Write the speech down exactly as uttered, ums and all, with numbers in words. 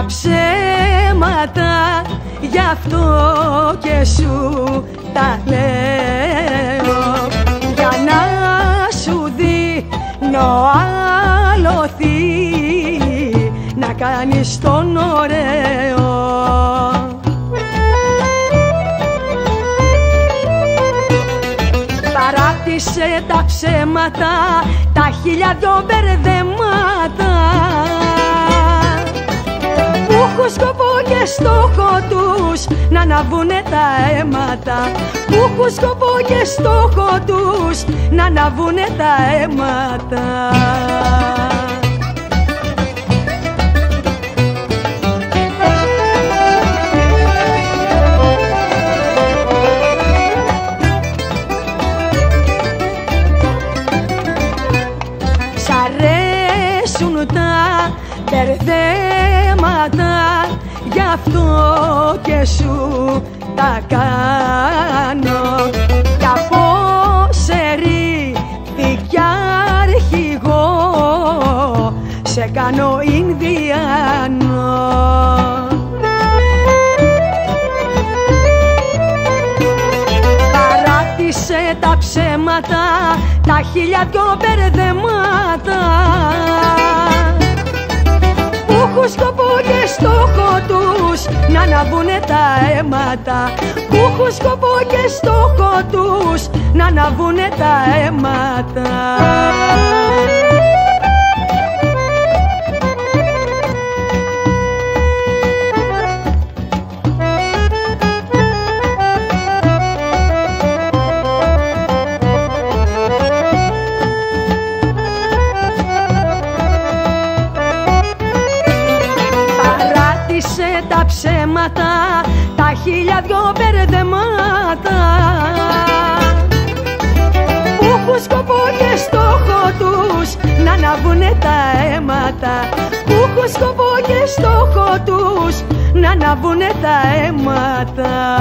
τα ψέματα, γι' αυτό και σου τα λέω, για να σου δίνω αλωθή, να κάνεις τον ωραίο. Παράτησε τα ψέματα, τα χίλια δυο μπερδεμάτα, που έχουν σκοπό και στόχο τους να αναβούνε τα αίματα, που έχουν σκοπό και στόχο τους να αναβούνε τα αίματα. Τα μπερδέματα, γι' αυτό και σου τα κάνω. Κι από σερήφη αρχηγό, σε κάνω Ινδιάνο. Παράτησε τα ψέματα, τα χίλια δυο μπερδεμάτα, που έχουν σκοπό και στόχο τους να αναβούνε τα αίματα, που έχουν σκοπό και στόχο τους να αναβούνε τα αίματα. Τα ψέματα, τα χίλια δυο μπερδεμάτα, που έχουν σκοπό και στόχο τους να αναβούνε τα αίματα, που έχουν σκοπό και στόχο τους να αναβούνε τα αίματα.